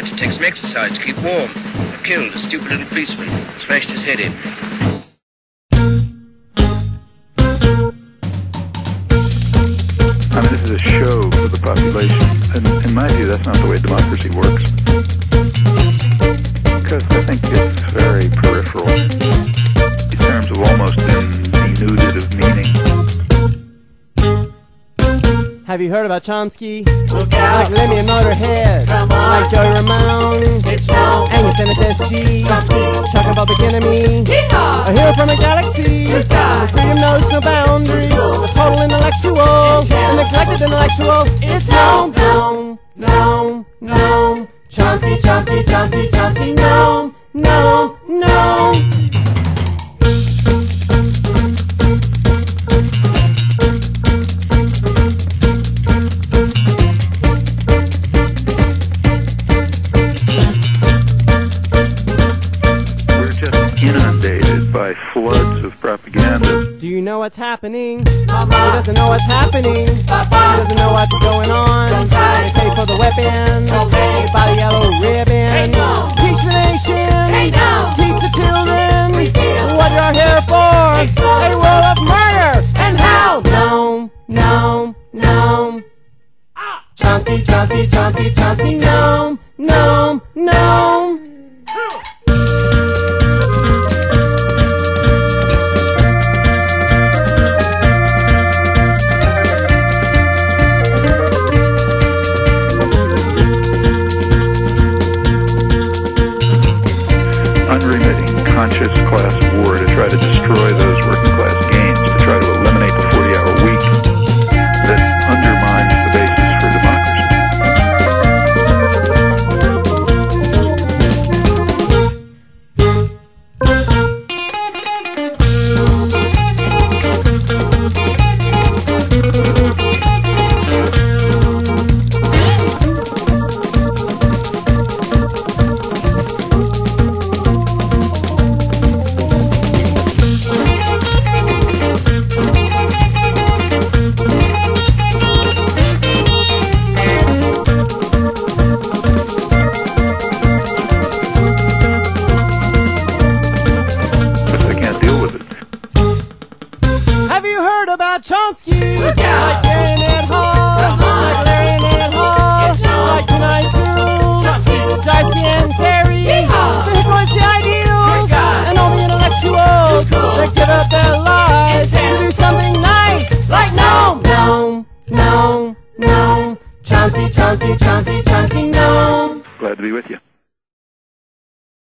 Had to take some exercise to keep warm. I killed a stupid little policeman. Smashed his head in. I mean, this is a show for the population. And in my view, that's not the way democracy works. Because I think it's very peripheral. In terms of almost being denuded of meaning. Have you heard about Chomsky? Look out. Like Lemmy and Motorhead. Come on. Like Joey Ramone. It's no. Angus MSSG. Chomsky. Talking about the enemy. Yeehaw. A hero from a galaxy. Freedom knows no boundaries. The total intellectual. And the collective intellectual. It's no. No. Chomsky, Chomsky, Chomsky, Chomsky. No. Floods of propaganda. Do you know what's happening? Mama. He doesn't know what's happening. Papa. He doesn't know what's going on. They pay for the weapons. They buy yellow ribbon. Hey, no. Teach the nation. Hey, no. Teach the children. What you're here for? Explosive. A world of murder and hell. No. Ah. Chomsky, Chomsky, Chomsky, Chomsky. No. Unremitting conscious class war to try to destroy those working class gains, to try to eliminate the 40-hour week that undermines the basis for about Chomsky. Look out. Like Baronet Hall. Like Baronet Hall. Like Tonight School. Chomsky. Darcy and Terry. Yeehaw. The hippo's the ideals. And all the intellectuals. Cool. That give up their lives. And do something nice. Like no. Chomsky, Chomsky, Chomsky, Chomsky, no. Glad to be with you.